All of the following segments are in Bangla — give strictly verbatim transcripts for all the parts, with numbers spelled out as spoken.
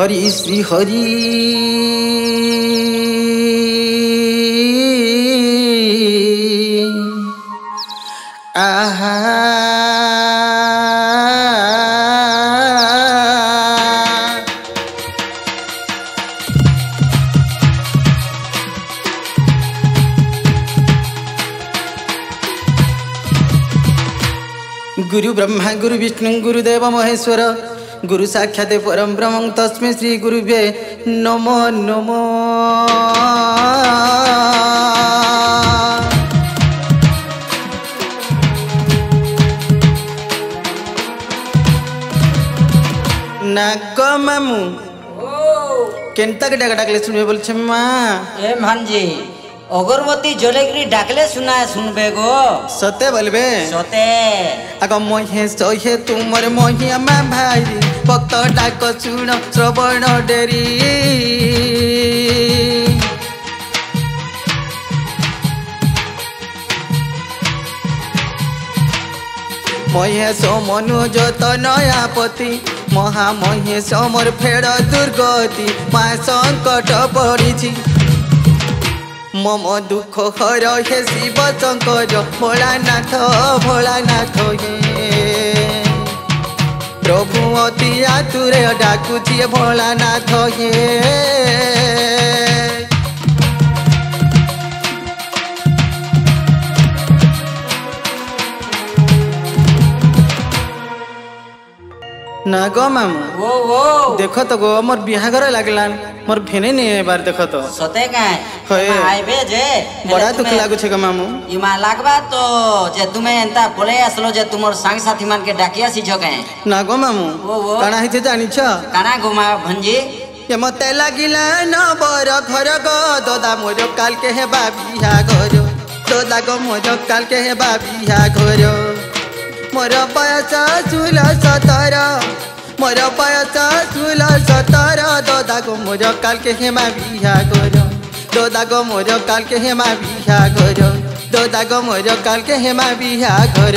হরি শ্রী হরি আহা গুরু ব্রহ্মা গুরু বিষ্ণু গুরুদেব মহেশ্বর গুরু সাক্ষাৎ পরম ব্রহ্ম তস্মৈ শ্রী গুরুভ্যে নমো নমো। নাগ মামু কেনতাকে ডাকা ডাকলে শুনবে বলছে মা? এ ভাঞ্জি অগরবতী জলেগিরি ডাকলে শুনা শুনবে গো। সতে বলবে? সতে। আগ মহে সহে তোমার মহিয়া মা ভাই ভক্ত ডাক শুন শ্রবণ ডেরি। মহেশ মনোজ তনয়াপতি মহা মহেশ মোর ফের দুর্গতি মা সংকট পড়িছি মম দুঃখ হর হে শিব শঙ্কর ভোলানাথ ভোলানাথ হে প্রভু অতি আতুরে ডাকুছি ভোলানাথ হে। না গো মামা দেখ তো গো মোর বিহাগর লাগলান মোর ভেনে নিয়ে এবার দেখ তো। সতে কাই হয় আইবে যে বড়া দুঃখ লাগুছে গো মামু। ইমা লাগবা তো যে তুমি এন্তা বলে আসলো যে তোমার সঙ্গ সাথী মানকে ডাকি আসিছো কাই? না গো মামু কানা হইছে জানিছ? কানা গো মা ভঞ্জি? এ মতে লাগিলা না বড় ঘর গো দাদা মোর কালকে হেবা বিহাগর দাদা গো মোর কালকে হেবা বিহাগর মোর বয়স ষোল সতর মোর বয়স ষোল সতর দাদা গো মোর কালকে হেমা বিহা গর দাদা গো মোর কালকে হেমা বিহা গর দাদা গো মোর কালকে হেমা বিহা গর।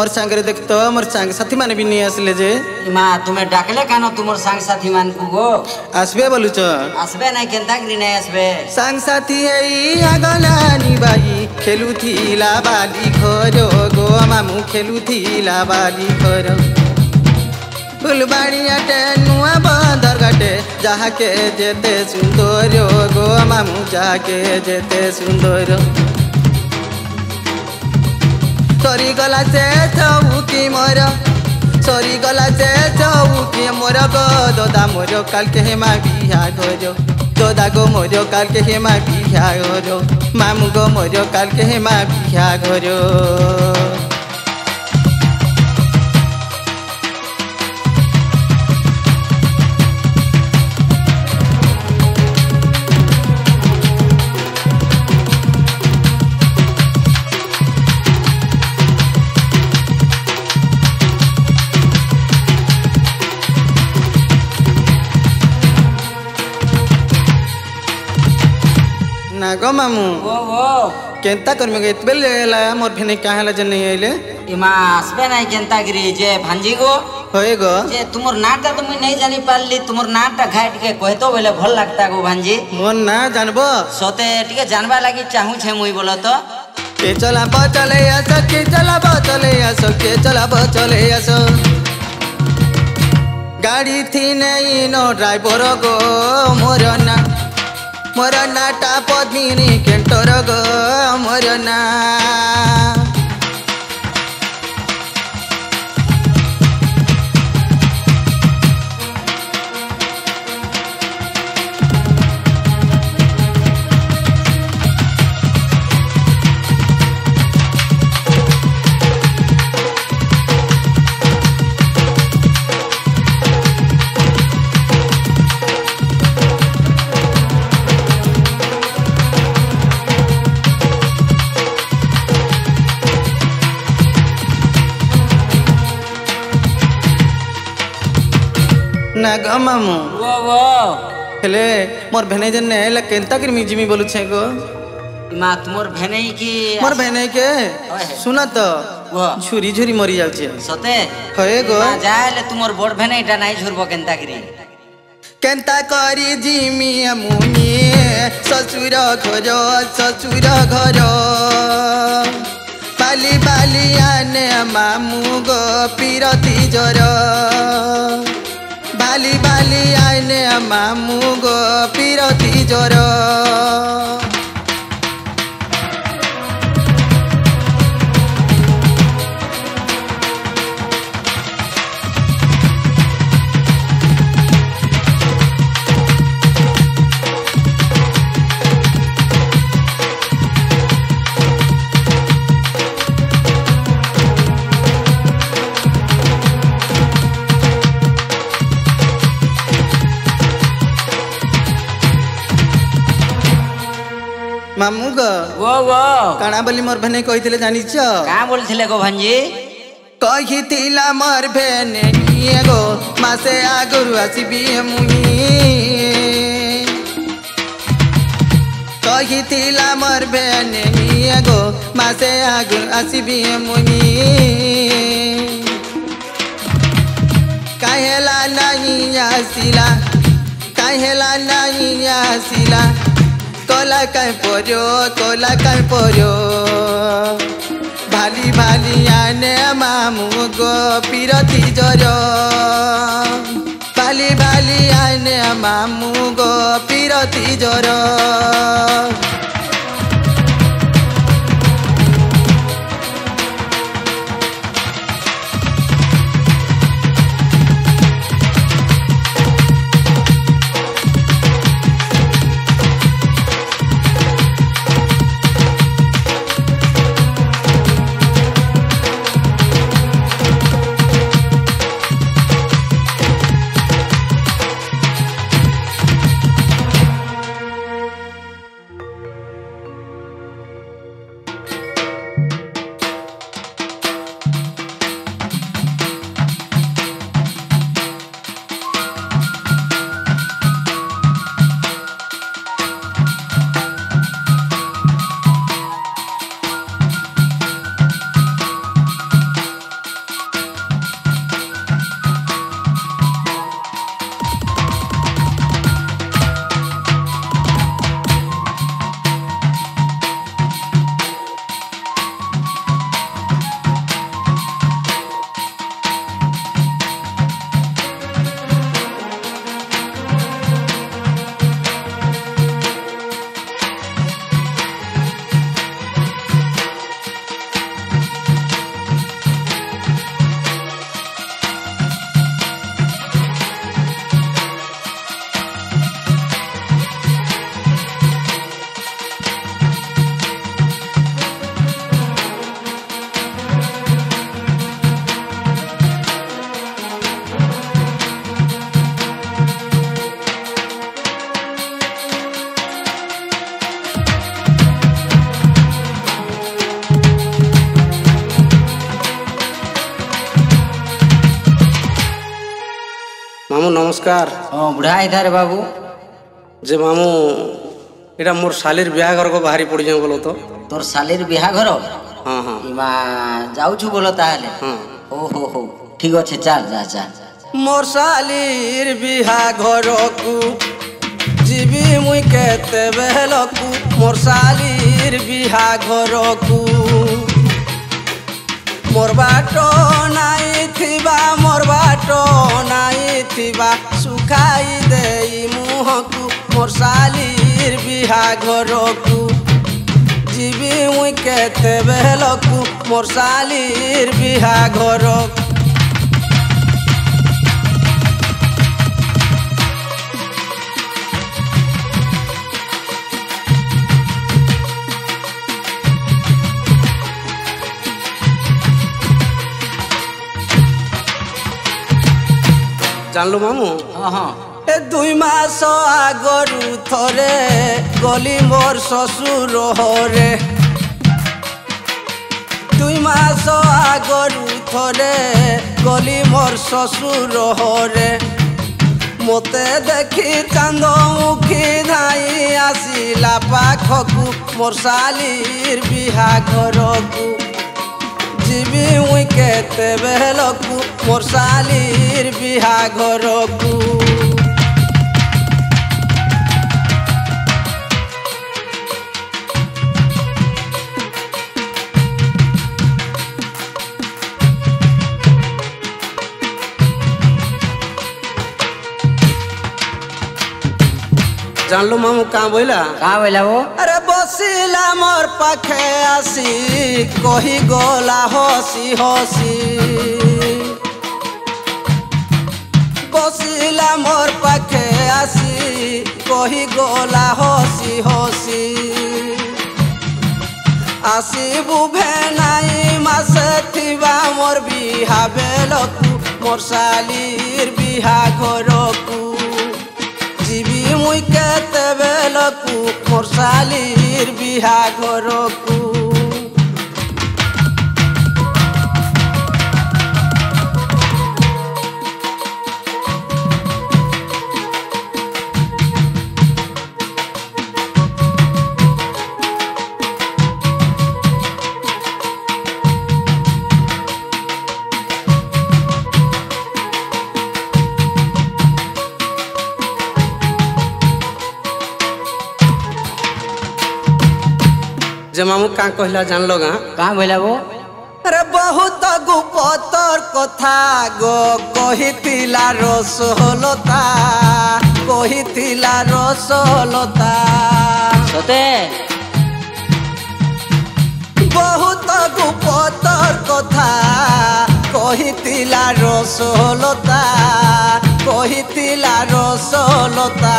মোর সাঙ্গরে দেখতো মোর সাঙ্গ সাথী মানে বি নিয়ে আসলে যে। মা তুমি ডাকলে কেন তোমার সাঙ্গ সাথী মানকু গো? আসবে বলুছ? আসবে নাই কেনতা গরি নাই আসবে সাঙ্গ সাথী এই আগলানি বাই খেলুথিলা বালি ঘর গো মামু খেলুথিলা বালি ঘর ফুলবাড়িয়াটে নুয়া বদরঘাটে যাহাকে যেতে সুন্দর গো মামু যাহাকে যেতে সুন্দর সরি গলা সে চৌকি মোর সরি গলা সে চৌকি মোর গো দাদা মোর কালকে হেমা বিহা ঘর দাদা গো মোর কালকে হেমা বিহা ঘর মামু গো মোর কালকে হেমা বিহা ঘর। না গো মামু কেনতা করমি গো এতবেল এলা মোর ভেনে কাহেলা যে নেই আইলে? ইমা আসবে নাই কেনতা গরি যে ভাঞ্জি গো? হয়ে গো যে তোমার নাটা তো মুই নাই জানি পারলি তোমার নাটা ঘাই টিকে কইতো বলে ভাল লাগতা গো ভাঞ্জি। মোর না জানবো? সতে টিকে জানবা লাগি চাহুছে মুই বল তো। কে চলাবো চলে আসো কে চলাবো চলে আসো কে চলাবো চলে আসো গাড়ি থি নাই নো ড্রাইভার গো মোর না মোর নাটা পদ্মিনী কেন্টর গো মোর না না গো মামু হেলে মোর ভেনে যে নেলা কেনতা কি মিজিমি বলুছে গো মা তোর ভেনে কি মোর ভেনে কে শুনা তো ঝুরি ঝুরি মরি যাচ্ছে সতে হয়ে গো যাইলে তোমার বড় ভেনে এটা নাই ঝুরবো কেনতা কি কেনতা করি জিমি আমুনি শ্বশুর ঘর শ্বশুর ঘর বালি বালি আনে মামু গো পিরতি জ্বর বালি বালি আইনে মামু গো পিরতি জ্বর মামু গো ও ও কানা বলি মোর ভেনে কইতিলে জানিছ কা বলছিলে গো ভাঞ্জি কইতিলা মোর ভেনে নিয়ে গো মাসে আগরু আসিবি মুনি কইতিলা মোর ভেনে নিয়ে গো মাসে আগরু আসিবি মুনি কাহেলা নাই আসিলা কাহেলা নাই আসিলা তোলা কাই পড়ো তোলা কাই পড়ো ভালি ভালি আনে মামু গো পিরতি জ্বর ভালি ভালি আনে মামু গো পিরতি জ্বর নমস্কার বুড়া আইতারে বাবু যে মামু এটা মোর শালির বিয়া ঘর কো বাহারি পড়ি যাও বলো তো তোর শালির বিয়া ঘর হ্যাঁ হ্যাঁ ইমা যাওছু বলো তাহলে হ্যাঁ ও হো হো ঠিক আছে চল যা যা মোর শালির বিয়া ঘর কো জিবি মুই কেতে বেলকু মোর শালির বিয়া ঘর কো মোর বাট নাই থিবা মোর বাট নাই থিবা শুখাই দেই মুহকু মোর শালির বিয়া ঘরকু জিবি মুই কেতে বেলকু মোর শালির বিয়া ঘর জানলো মামু এ দুই মাস আগরু থরে গলি মোর শ্বশুর হরে দুই মাস আগরু থরে গলি মোর শ্বশুর হরে মতে দেখি চান্দমুখী ধাই আসিলা পাখকু মোর শালির বিহা ঘরকু জিবি উই কেতেবেলকু মোর শালির বিহা ঘরকু। জানলো মামু কা বইলা কা বইলা ও আরে বসিলা মোর পাখে আসি কহি গলা হসি হসি বসিলা মোর পাখে আসি কহি গলা হসি হসি আসি বুভে নাই মাসে থিবা মোর বিহা বেলকু মোর শালির বিহা ঘরকু জিবি মুই কেতেবেলকু মোর শালির বিহা ঘরকু। যে মামু কাঁ কহিলা জানল গা কাঁ বইলা বো আরে বহুত গুপতর কথা গো কহিতিলা রসলতা কহিতিলা রসলতা সতে বহুত গুপতর কথা কহিতিলা রসলতা কহিতিলা রসলতা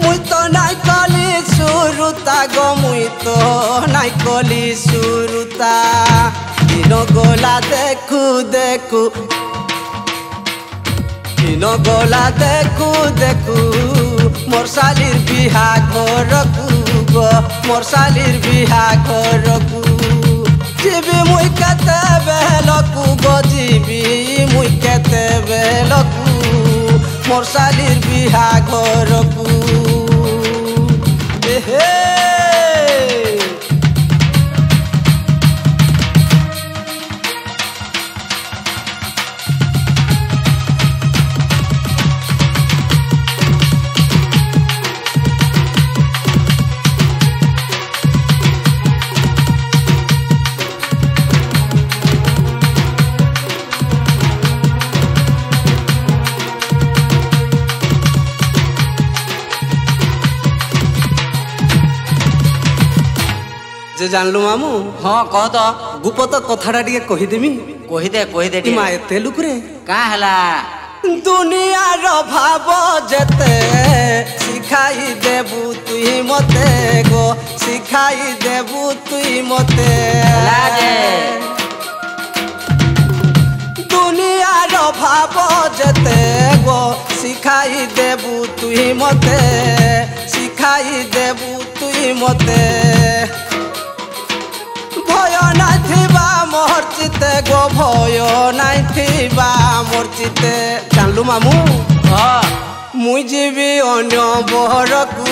মুই তো নাই কলি সুরুতা গো মুই তো নাই কলি সুরুতা দিন গোলা দেখু দেখু দিন গোলা দেখু দেখু মোর শালির বিহা ঘরকু গো মোর শালির বিহা ঘরকু জিবি মুই কেতেবেলকু গো জিবি মুই কেতেবেলকু মোর শালির বিহা ঘরকু। জানলু মামু হ্যাঁ কহ তো গুপত কথাটা টিকে কহিদেমি কহিদে কহিদে মা এতে লুকুরে কা হেলা দুনিয়ার ভাব যেতে শিখাই দেবু তুই মতে গো শিখাই দেবু তুই মতে দুনিয়ার ভাব যেতে গো শিখাই দেবু তুই মতে শিখাই দেবু তুই মতে ভয় নাই থিবা মোর চিতে গো ভয় নাই থিবা মোর চিতে। জানলু মামু মুই জিবি অন্য বহরকু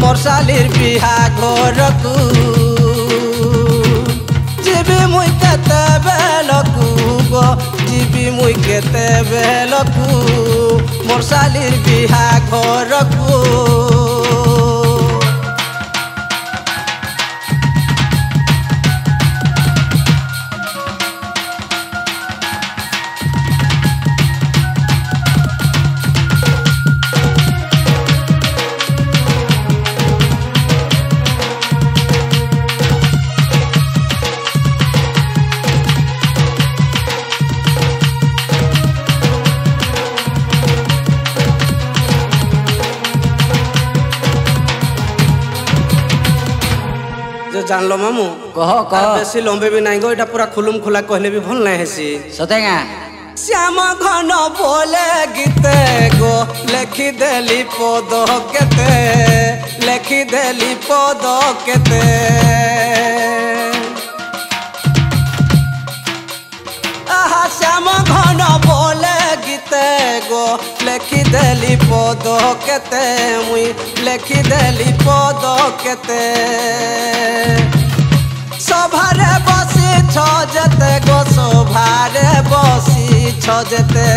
মোর শালির বিহা ঘরকু জিবি মুই কেতেবেলকু গো জিবি মুই কেতেবেলকু মোর শালির বিহা ঘরকু। জানলো মামু কহ কহ বেশি লম্বে বি নাই গো এটা পুরা খুলুম খোলা কহিলে বি ভল নাই হেসি সতেঙা শ্যাম ঘন বলে গীতে গো লেখি দেলি পদ কেতে লেখি দেলি পদ কেতে আহা শ্যাম ঘন বলে গীতে লেখি দেলি পদ কেতে, মুই লেখি দেলি পদ কেতে। সভারে বসিছ যেতে গো, সভারে বসিছ যেতে,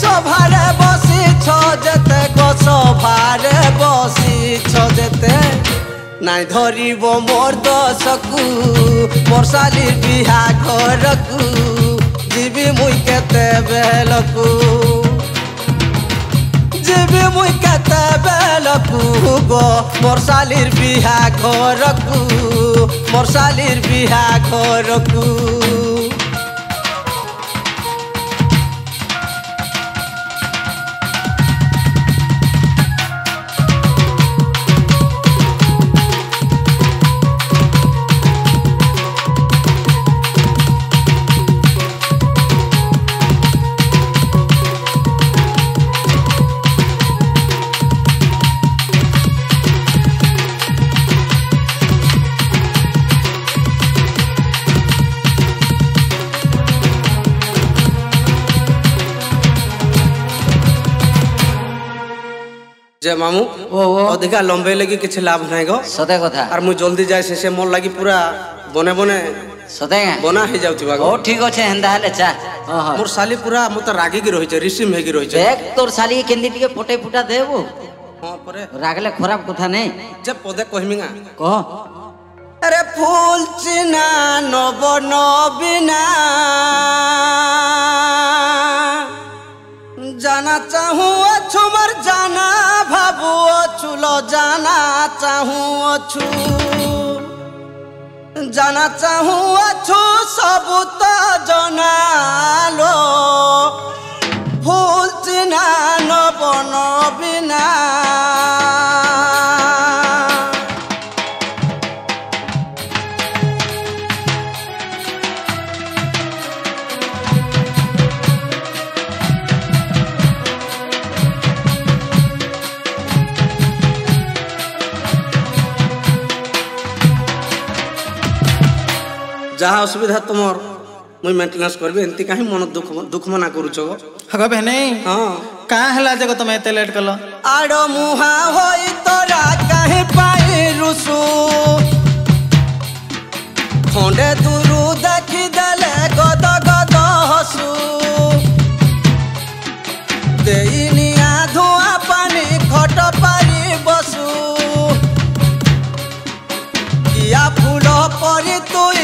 সভারে বসিছ যেতে গো, সভারে বসিছ যেতে। নাই ধরিব মোর দশকু, মোর শালির বিহা ঘরকু, জিবি মুই কেতে বেলকু, জিবি মুই কেতে বেলকু গো, মোর শালির বিহা ঘরকু, মোর শালির বিহা ঘরকু। যে মামু অধিকা লম্বাই লাগি কিছু লাভ নাই গো, সতে কথা। আর মুই জলদি যাই, সে মোর লাগি পুরা বনে বনে সতে বনা হয়ে যাওয়া। ও ঠিক আছে, হেন্দা হলে চা। মোর শালি পুরা মতো রাগিকি রয়েছে, রিসিম হয়ে রয়েছে। দেখ তোর শালি কেন্দি টিকে ফটে ফুটা দেব, রাগলে খারাপ কথা নেই। যে পদে কহিমি না কহ। আরে ফুল চিনা নব নবীনা, জানা চাহু আছু মোর জানা ভাবু অছু লো, জানা চাহু অছু, জানা চাহু আছু সবু তো জানালো। ফুল চিনা নব নবীনা, যাহা অসুবিধা তোমার মুই মেন্টেনেন্স করবি। এমতি কাহি মন দুঃখ দুঃখ মনা করুছ গো? হগো ভেনে হ্যাঁ কা হেলা যে গো তুমি এতে লেট কল? আড়ো মুহা হই তোরা কাহি পাই রুসু, খন্ডে দুরু দেখি দেলে গদ গদ হসু। দেইনি আধুয়া পানি খট পারি বসু, ইয়া ফুল পরি তুই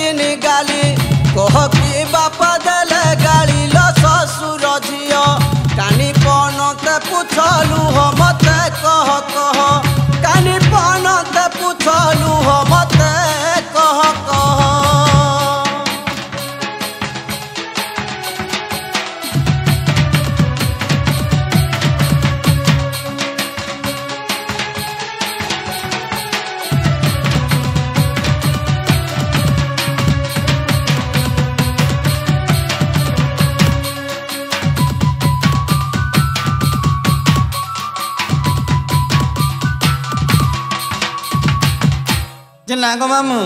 কিনি গালি। কহ কি বাপা দেলে গালি ল শ্বশুর ঝিও, কানি পনতে পুছলু হমতে কহ কহ, কানি পনতে পুছলু হমতে কহ কহ। না গো মামু,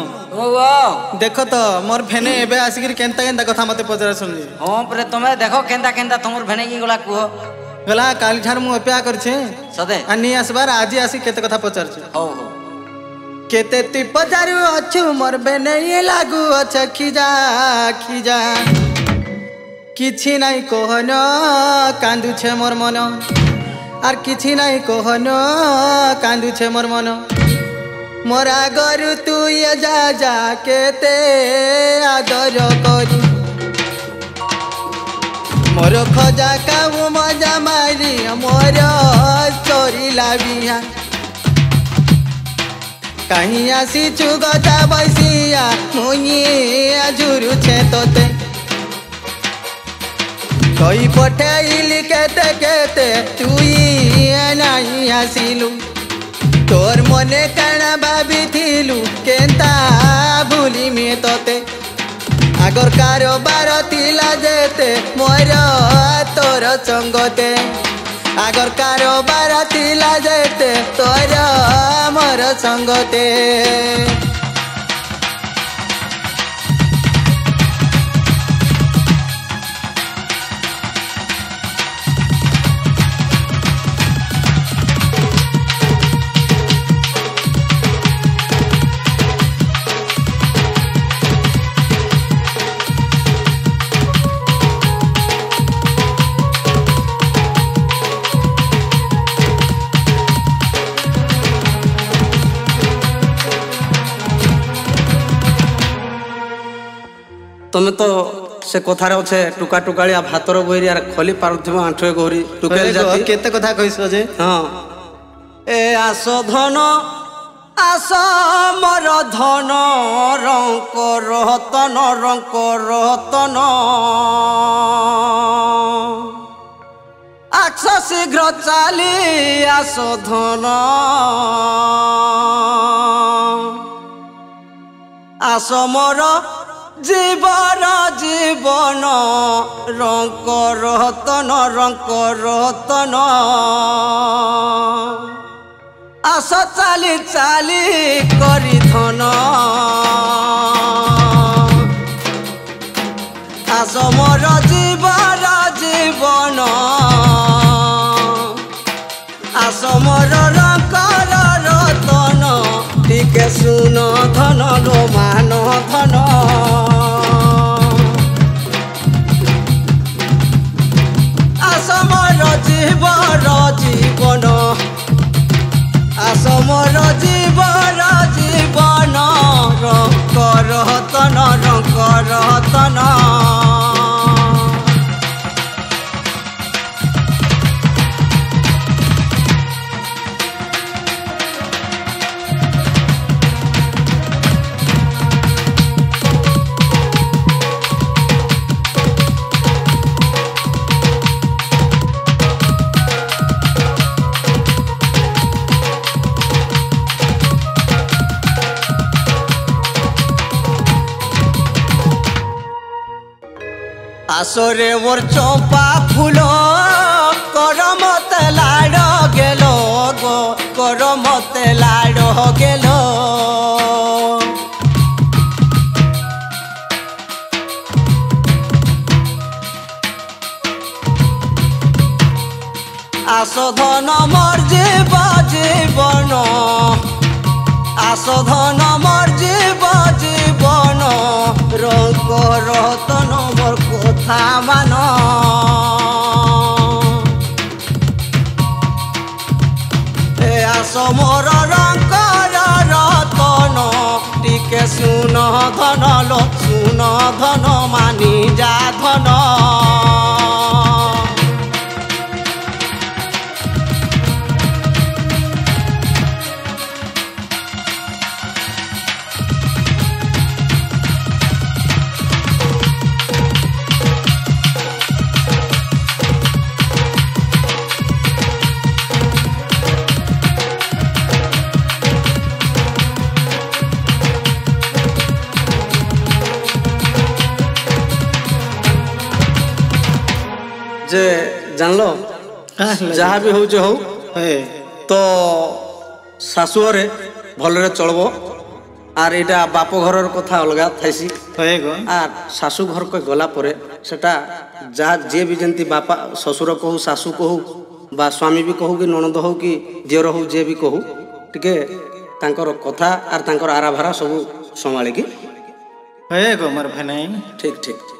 দেখ তো মোর ভেনে এবে আসিকি কেনতা কেনতা কথা মতে পচরা শুনলি। হ্যাঁ পরে তুমি দেখো কেনতা কেনতা তোমার ভেনে কি গলা কুহ গলা। কালি ঠার মু অপেক্ষা করছে সদে, আর নি আসবার আজি আসি কেতে কথা পচারছি। হও হও কেতে তুই পচারু অছু মোর ভেনে লাগু অছ খিজা খিজা। কিছু নাই কোহন কান্দুছে মোর মন, আর কিছু নাই কোহন কান্দুছে মোর মন। মোরা গরু তুই যা যা কেতে আদর করি, মোর খোজা কাউ মজা মারি, মোর চরিলা বিয়া। কাহি আসিছু গজা বসিয়া, মুই ঝুরুছে তোতে। কই পঠাইলি কেতে কেতে তুই নাই আসিলু, তোর মনে কানা ভাবি থিলু কেনতা ভুলি মে তোতে। আগর কারবার থিলা যেতে মোর তোর সঙ্গতে, আগর কারবার থিলা যেতে তোর মোর সঙ্গতে। তুমি তো সে কথার অছে টুকা টুকাড়িয়া ভাতর বইরি আর খলি পারুথিব আঁঠুয়ে গৌরি টুকেল জাতি কেতে কথা কইছ যে হ্যাঁ এ আস ধন আস মর ধন রঙ্ক রতন রঙ্ক রতন আস শীঘ্র চালি আস ধন আস মর জীবন জীবন রঙ্ক রতন রঙ্ক রতন আস চালি চালি করি ধন আস মর জীবন জীবন আস মর রঙ্ক রতন টিকে শুন ধন রোমান ধন জীবন জীবন আসমৰ জীবন জীবন ৰংক ৰতন ৰংক ৰতন আসরে ওর চম্পা ফুল করমতে লাড় গেল গো করমতে লাড় গেল আসধন মর জীব জীবন আসধন মর জীব জীবন রঙ্ক রতন মর কথা মান এ আস মর রঙ্ক রতন টিকে শুন ধন লো শুন ধন মানি যা ধন যে জানল যাহা বি হচ্ছে হো তো শাশুঘরে ভালরে চলব আর এটা বাপ ঘরের কথা অলগা থাইছি আর শাশু ঘরকে গলা পরে সেটা যা যে বি যেমতি বাপা শ্বশুর কহু শাশু কহু বা স্বামী বি কহু কি ননদ হো কি দিওর হো যে বি কহু টিকে তাঁকর কথা আর তাঁকর আরাভারা সবু সম্ভালিকি হয়ে গো মোর ভাই নাই ঠিক ঠিক।